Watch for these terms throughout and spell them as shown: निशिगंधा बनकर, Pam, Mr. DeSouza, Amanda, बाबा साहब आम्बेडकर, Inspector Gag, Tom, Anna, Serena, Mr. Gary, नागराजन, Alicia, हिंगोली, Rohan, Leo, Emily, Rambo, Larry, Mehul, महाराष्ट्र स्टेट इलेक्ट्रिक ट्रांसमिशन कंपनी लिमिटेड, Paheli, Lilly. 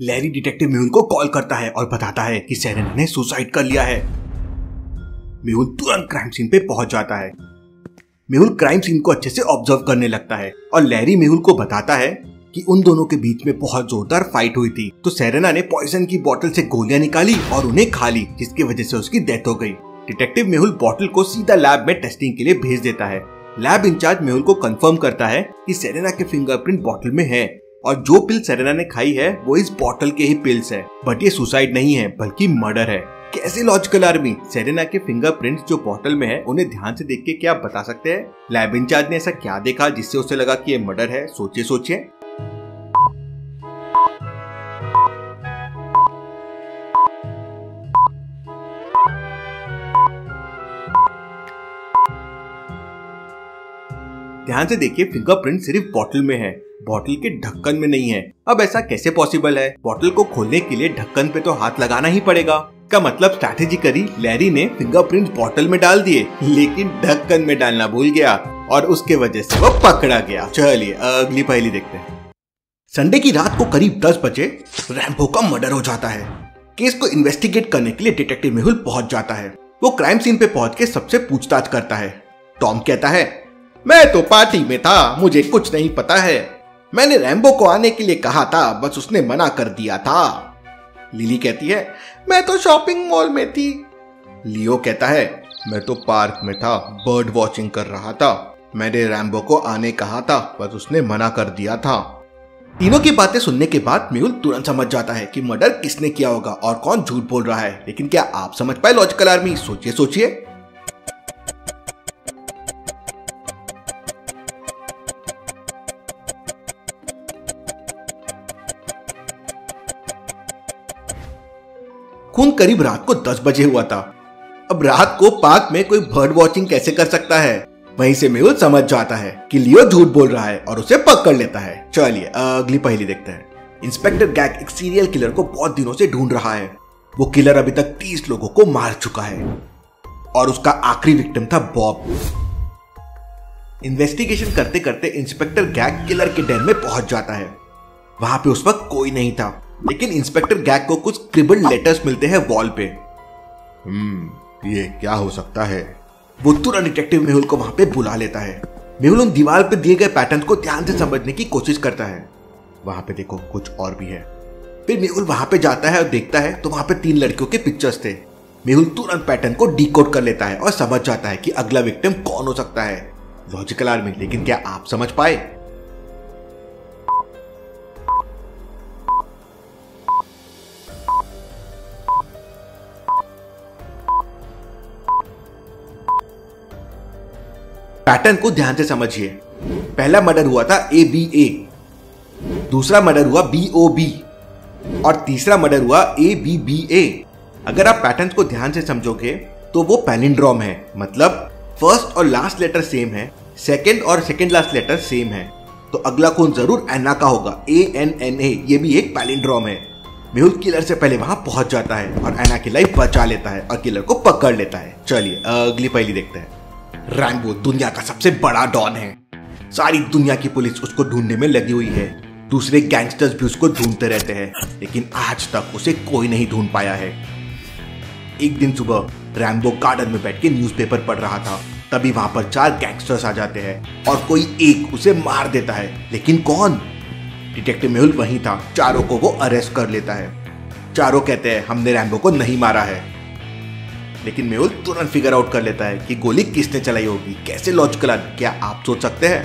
Larry detective Mehul को call करता है और बताता है कि सेरेना ने सुसाइड कर लिया है। मेहुल तुरंत क्राइम सीन पे पहुंच जाता है। मेहुल क्राइम सीन को अच्छे से ऑब्जर्व करने लगता है और लैरी मेहुल को बताता है कि उन दोनों के बीच में बहुत जोरदार फाइट हुई थी, तो सेरेना ने पॉइजन की बोतल से गोलियां निकाली और उन्हें खा ली, जिसकी वजह से उसकी डेथ हो गई। डिटेक्टिव मेहुल बोतल को सीधा लैब में टेस्टिंग के लिए भेज देता है। लैब इंचार्ज मेहुल को कंफर्म करता है कि सेरेना के फिंगरप्रिंट बोतल में है और जो पिल सेरेना ने खाई है वो इस बोतल के ही पिल्स है, बट ये सुसाइड नहीं है बल्कि मर्डर है। कैसे लॉजिकल आर्मी? सेरेना के फिंगरप्रिंट्स जो बोतल में है उन्हें ध्यान से देख के क्या आप बता सकते हैं? लैब इंचार्ज ने ऐसा क्या देखा जिससे उसे लगा कि ये मर्डर है? सोचिए। ध्यान से देखिए, फिंगरप्रिंट सिर्फ बोतल में है, बोतल के ढक्कन में नहीं है। अब ऐसा कैसे पॉसिबल है? बोतल को खोलने के लिए ढक्कन पे तो हाथ लगाना ही पड़ेगा। का मतलब स्ट्रैटेजिकली लैरी ने फिंगरप्रिंट बोतल में डाल दिए, लेकिन ढक्कन में डालना भूल गया और उसके वजह से वो पकड़ा गया। चलिए अगली पहेली देखते हैं। संडे की रात को करीब 10 बजे रैम्बो का मर्डर हो जाता है। केस को इन्वेस्टिगेट करने के लिए डिटेक्टिव मेहुल पहुंच जाता है। वो क्राइम सीन पे पहुंच के सबसे पूछताछ करता है। टॉम कहता है, मैं तो पार्टी में था, मुझे कुछ नहीं पता है। मैंने रैम्बो को आने के लिए कहा था, बस उसने मना कर दिया था। लिली कहती है, मैं तो शॉपिंग मॉल में थी। लियो कहता है, मैं तो पार्क में था, बर्ड वॉचिंग कर रहा था। मैंने रैम्बो को आने कहा था, बस उसने मना कर दिया था। तीनों की बातें सुनने के बाद मेहुल तुरंत समझ जाता है कि मर्डर किसने किया होगा और कौन झूठ बोल रहा है। लेकिन क्या आप समझ पाए लॉजिकल आर्मी? सोचिए। खून करीब रात को 10 बजे हुआ था। अब रात को पार्क में कोई बर्ड वॉचिंग कैसे कर सकता है? वहीं से मेहुल समझ जाता है कि लियो झूठ बोल रहा है और उसे पकड़ लेता है। चलिए अगली पहेली देखते हैं। इंस्पेक्टर गैग एक सीरियल किलर को बहुत दिनों से ढूंढ रहा है। वो किलर अभी तक 30 लोगों को मार चुका है और उसका आखिरी विक्टिम था बॉब। इन्वेस्टिगेशन करते करते इंस्पेक्टर गैग किलर के डेन में पहुंच जाता है। वहां पे उस वक्त कोई नहीं था, लेकिन इंस्पेक्टर गैग को कुछ स्क्रिबल्ड लेटर्स मिलते हैं वॉल पे। ये क्या हो सकता है? वो तुरंत डिटेक्टिव मेहुल को वहां पे बुला लेता है। मेहुल उन दीवार पे दिए गए पैटर्न को ध्यान से समझने की कोशिश करता है। वहां पे देखो, कुछ और भी है। फिर मेहुल वहां पे जाता है और देखता है तो वहां पे 3 लड़कियों के पिक्चर्स थे। मेहुल तुरंत पैटर्न को डिकोड कर लेता है और समझ जाता है कि अगला विक्टिम कौन हो सकता है। लॉजिकल आर्मी, लेकिन क्या आप समझ पाए? पैटर्न को ध्यान से समझिए। पहला मर्डर हुआ था ABA, दूसरा मर्डर हुआ BOB और तीसरा मर्डर हुआ ABBA। अगर आप पैटर्न को ध्यान से समझोगे तो वो पैलिंड्रोम है, मतलब फर्स्ट और लास्ट लेटर सेम है, सेकंड और सेकंड लास्ट लेटर सेम है। तो अगला खून जरूर एना का होगा, ANNA। ये भी एक पैलिंड्रोम है। मेहुल किलर से पहले वहां पहुंच जाता है और एना की लाइफ बचा लेता है और किलर को पकड़ लेता है। चलिए अगली पहेली देखते हैं। रैम्बो दुनिया का सबसे बड़ा डॉन है। सारी दुनिया की पुलिस उसको ढूंढने में लगी हुई है। दूसरे गैंगस्टर्स भी उसको ढूंढते रहते हैं, लेकिन आज तक उसे कोई नहीं ढूंढ पाया है। एक दिन सुबह रैम्बो गार्डन में बैठ के न्यूज़पेपर पढ़ रहा था, तभी वहां पर 4 गैंगस्टर्स आ जाते हैं और कोई एक उसे मार देता है। लेकिन कौन? डिटेक्टिव मेहुल वहीं था। चारों को वो अरेस्ट कर लेता है। चारों कहते हैं, हमने रैम्बो को नहीं मारा है। लेकिन मेहुल तुरंत फिगर आउट कर लेता है कि गोली किसने चलाई होगी। कैसे लॉजिकल आर्मी? क्या आप सोच सकते हैं?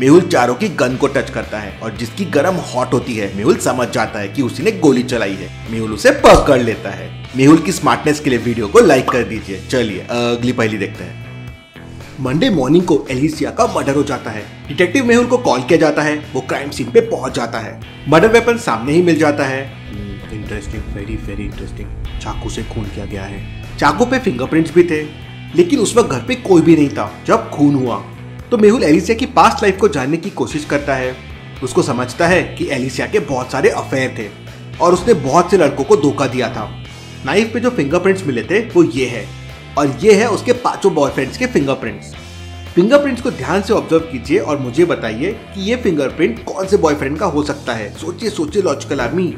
मेहुल चारों की गन को टच करता है और जिसकी गरम हॉट होती है, मेहुल समझ जाता है कि उसी ने गोली चलाई है। मेहुल उसे पकड़ लेता है। मेहुल की स्मार्टनेस के लिए वीडियो को लाइक कर दीजिए। चलिए अगली पहेली देखते हैं। मंडे मॉर्निंग को एलिसिया का मर्डर हो जाता है। डिटेक्टिव मेहुल को कॉल किया जाता है। वो क्राइम सीन पे पहुंच जाता है। मर्डर वेपन सामने ही मिल जाता है। Interesting, very very interesting. चाकू से खून किया गया है। चाकू पे फिंगरप्रिंट्स भी थे, लेकिन उस वक्त घर पे कोई भी नहीं था जब खून हुआ। तो मेहुल एलिसिया की पास्ट लाइफ को जानने की कोशिश करता है। उसको समझता है कि एलिसिया के बहुत सारे अफेयर थे और उसने बहुत से लड़कों को धोखा दिया था। नाइफ पे जो फिंगरप्रिंट्स मिले थे वो ये है और ये है उसके पांचों बॉयफ्रेंड्स के फिंगरप्रिंट्स। फिंगरप्रिंट्स को ध्यान से ऑब्जर्व कीजिए और मुझे बताइए कि ये फिंगरप्रिंट कौन से बॉयफ्रेंड का हो सकता है। सोचिए सोचिए लॉजिकल आदमी।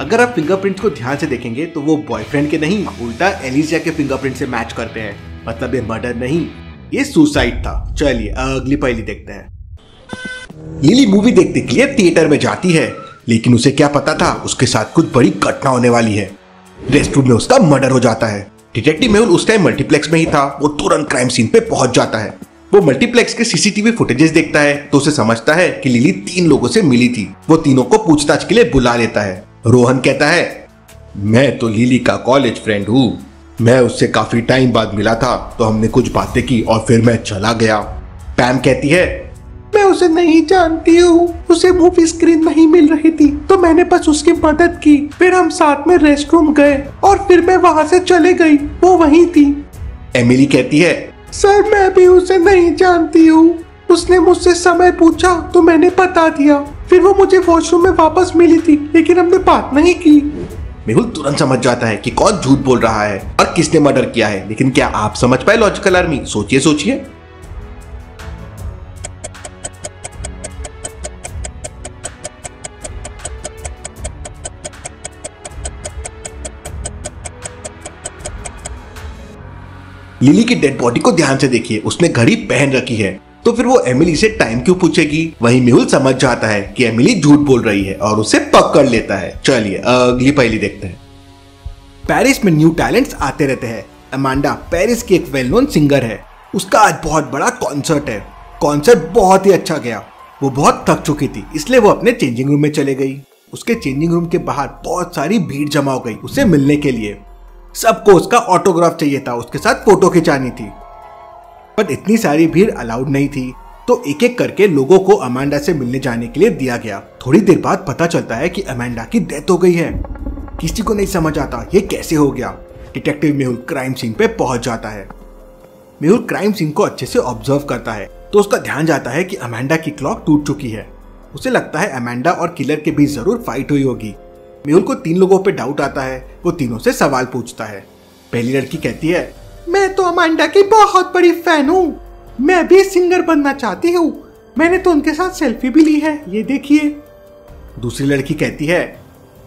अगर आप फिंगरप्रिंट्स को ध्यान से देखेंगे तो वो बॉयफ्रेंड के नहीं उल्टा एलिसिया के फिंगरप्रिंट से मैच करते हैं। मतलब ये मर्डर नहीं, ये सुसाइड था। चलिए अगली पहेली देखते हैं। लिली मूवी देखने के लिए थिएटर में जाती है, लेकिन उसे क्या पता था उसके साथ कुछ बड़ी घटना होने वाली है। रेस्टरूम में उसका मर्डर हो जाता है। डिटेक्टिव मेहुल उस टाइम मल्टीप्लेक्स में ही था। वो तुरंत क्राइम सीन पे पहुंच जाता है। वो मल्टीप्लेक्स के सीसीटीवी फुटेजेस देखता है तो उसे समझता है कि लिली 3 लोगों से मिली थी। वो तीनों को पूछताछ के लिए बुला लेता है। रोहन कहता है, मैं तो लिली का कॉलेज फ्रेंड हूँ, मैं उससे काफी टाइम बाद मिला था तो हमने कुछ बातें की और फिर मैं चला गया। पैम कहती है, मैं उसे नहीं जानती हूँ, उसे मूवी स्क्रीन नहीं मिल रही थी तो मैंने बस उसकी मदद की, फिर हम साथ में रेस्टरूम गए और फिर मैं वहाँ से चले गई, वो वहीं थी। एमिली कहती है, सर मैं भी उसे नहीं जानती हूँ, उसने मुझसे समय पूछा तो मैंने बता दिया, फिर वो मुझे वॉशरूम में वापस मिली थी लेकिन हमने बात नहीं की। मेहुल तुरंत समझ जाता है कि कौन झूठ बोल रहा है और किसने मर्डर किया है। लेकिन क्या आप समझ पाए लॉजिकल आर्मी? सोचिए सोचिए। लिली की डेड बॉडी को ध्यान से देखिए, उसने घड़ी पहन रखी है तो फिर वो एमिली से टाइम क्यों पूछेगी। वहीं मेहुल समझ जाता है कि एमिली झूठ बोल रही है और उसे पकड़ लेता है। चलिए अगली पहेली देखते हैं। पेरिस में न्यू टैलेंट्स आते रहते हैं। अमांडा पेरिस की एक वेल नोन सिंगर है। उसका आज बहुत बड़ा कॉन्सर्ट है। कॉन्सर्ट बहुत ही अच्छा गया। वो बहुत थक चुकी थी इसलिए वो अपने चेंजिंग रूम में चले गई। उसके चेंजिंग रूम के बाहर बहुत सारी भीड़ जमा हो गई उसे मिलने के लिए। सबको उसका ऑटोग्राफ चाहिए था, उसके साथ फोटो खिंचानी थी, पर इतनी सारी भीड़ अलाउड नहीं थी तो एक एक करके लोगों को अमांडा से मिलने जाने के लिए दिया गया। थोड़ी देर बाद पता चलता है कि अमांडा की डेथ हो गई है। किसी को नहीं समझ आता ये कैसे हो गया। डिटेक्टिव मेहुल क्राइम सीन पे पहुंच जाता है। मेहुल क्राइम सीन को अच्छे से ऑब्जर्व करता है तो उसका ध्यान जाता है कि अमांडा की क्लॉक टूट चुकी है। उसे लगता है अमांडा और किलर के बीच जरूर फाइट हुई होगी। मेहुल को 3 लोगों पर डाउट आता है। वो तीनों से सवाल पूछता है। पहली लड़की कहती है, मैं तो अमांडा की बहुत बड़ी फैन हूँ, मैं भी सिंगर बनना चाहती हूँ, मैंने तो उनके साथ सेल्फी भी ली है, ये देखिए। दूसरी लड़की कहती है,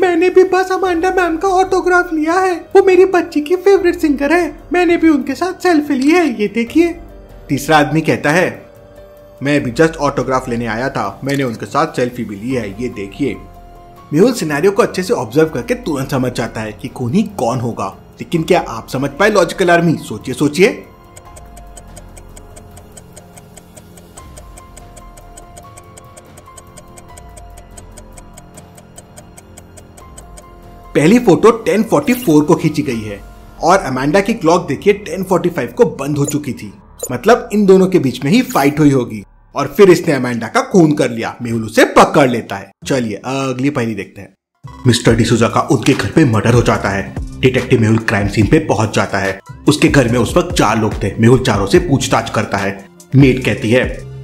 मैंने भी बस अमांडा मैम का ऑटोग्राफ लिया है, वो मेरी बच्ची की फेवरेट सिंगर है, मैंने भी उनके साथ सेल्फी ली है, ये देखिए। तीसरा आदमी कहता है, मैं भी जस्ट ऑटोग्राफ लेने आया था, मैंने उनके साथ सेल्फी भी ली है, ये देखिए। मेहुल सिनेरियो को अच्छे से ऑब्जर्व करके तुरंत समझ जाता है कि कौन ही कौन होगा। लेकिन क्या आप समझ पाए लॉजिकल आर्मी? सोचिए सोचिए। पहली फोटो 10:44 को खींची गई है और अमांडा की क्लॉक देखिए 10:45 को बंद हो चुकी थी। मतलब इन दोनों के बीच में ही फाइट हुई होगी और फिर इसने अमांडा का खून कर लिया। मेहुल उसे पकड़ लेता है। चलिए अगली पहेली देखते हैं। मिस्टर डिसूजा का उनके घर पे मर्डर हो जाता है। डिटेक्टिव मेहुल क्राइम सीन पे पहुंच जाता है। उसके घर में उस वक्त 4 लोग थे। मेहुल चारों से पूछताछ करता है। मेड कहती है,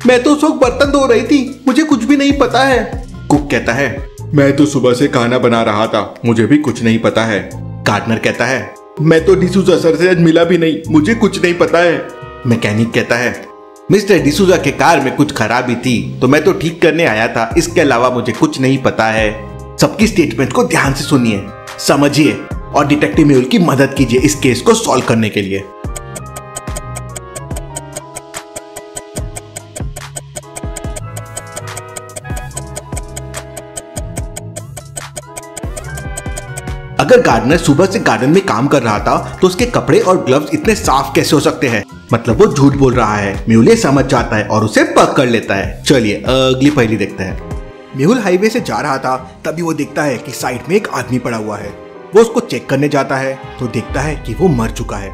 मैं तो उस वक्त बर्तन धो रही थी, मुझे कुछ भी नहीं पता है। कुक कहता है, मैं तो सुबह से खाना बना रहा था, मुझे भी कुछ नहीं पता है। गार्डनर कहता है, मैं तो डिसूजा सर से आज मिला भी नहीं, मुझे कुछ नहीं पता है। मैकेनिक कहता है, मिस्टर डिसूजा के कार में कुछ खराबी थी तो मैं तो ठीक करने आया था, इसके अलावा मुझे कुछ नहीं पता है। सबकी स्टेटमेंट को ध्यान से सुनिए, समझिए और डिटेक्टिव मेहुल की मदद कीजिए इस केस को सॉल्व करने के लिए। अगर गार्डनर सुबह से गार्डन में काम कर रहा था तो उसके कपड़े और ग्लव्स इतने साफ कैसे हो सकते हैं। मतलब वो झूठ बोल रहा है। मेहुल समझ जाता है और उसे पकड़ लेता है। चलिए अगली पहेली देखते हैं। मेहुल हाईवे से जा रहा था तभी वो देखता है कि साइड में एक आदमी पड़ा हुआ है। वो उसको चेक करने जाता है तो देखता है कि वो मर चुका है।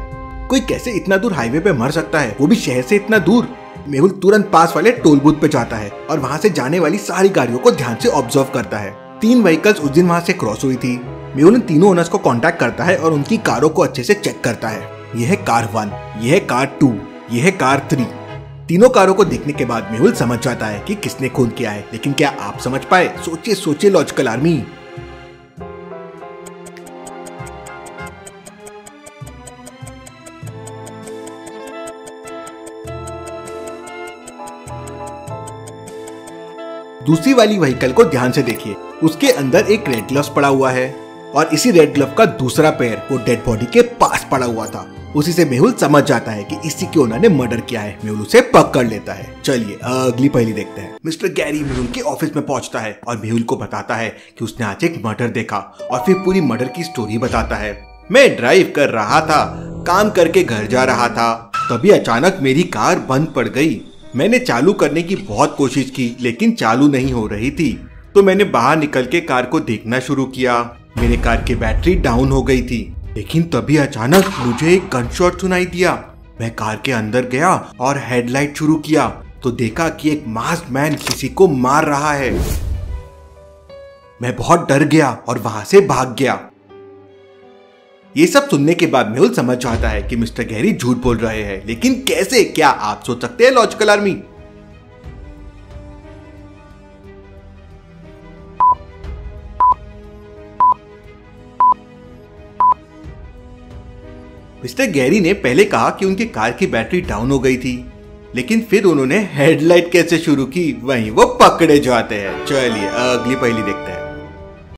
कोई कैसे इतना दूर हाईवे पे मर सकता है, वो भी शहर से इतना दूर। मेहुल तुरंत पास वाले टोल बूथ पे जाता है और वहाँ से जाने वाली सारी गाड़ियों को ध्यान से ऑब्जर्व करता है। 3 व्हीकल्स उस दिन वहाँ से क्रॉस हुई थी। मेहुल इन तीनों ओनर्स को कॉन्टेक्ट करता है और उनकी कारों को अच्छे से चेक करता है। यह है कार 1, यह है कार 2, यह है कार 3। तीनों कारों को देखने के बाद मेहुल समझ जाता है कि किसने खून किया है, लेकिन क्या आप समझ पाए? सोचिए सोचिए लॉजिकल आर्मी। दूसरी वाली व्हीकल को ध्यान से देखिए, उसके अंदर एक रेड ग्लव्स पड़ा हुआ है और इसी रेड ग्लव का दूसरा पैर वो डेड बॉडी के पास पड़ा हुआ था। उसी से मेहुल समझ जाता है कि इसी के ओनर ने मर्डर किया है। मेहुल उसे पकड़ लेता है। चलिए अगली पहेली देखते हैं। मिस्टर गैरी मेहुल के ऑफिस में पहुंचता है और मेहुल को बताता है कि उसने आज एक मर्डर देखा और फिर पूरी मर्डर की स्टोरी बताता है। मैं ड्राइव कर रहा था, काम करके घर जा रहा था, तभी अचानक मेरी कार बंद पड़ गई। मैंने चालू करने की बहुत कोशिश की लेकिन चालू नहीं हो रही थी, तो मैंने बाहर निकल के कार को देखना शुरू किया। मेरे कार की बैटरी डाउन हो गई थी, लेकिन तभी अचानक मुझे एक गनशॉट सुनाई दिया। मैं कार के अंदर गया और हेडलाइट शुरू किया तो देखा कि एक मास्क मैन किसी को मार रहा है। मैं बहुत डर गया और वहां से भाग गया। ये सब सुनने के बाद मेहुल समझ जाता है कि मिस्टर गैरी झूठ बोल रहे हैं, लेकिन कैसे? क्या आप सोच सकते हैं लॉजिकल आर्मी? मिस्टर गैरी ने पहले कहा कि उनकी कार की बैटरी डाउन हो गई थी, लेकिन फिर उन्होंने हेडलाइट कैसे शुरू की, वहीं वो पकड़े जाते हैं। चलिए अगली पहेली देखते हैं।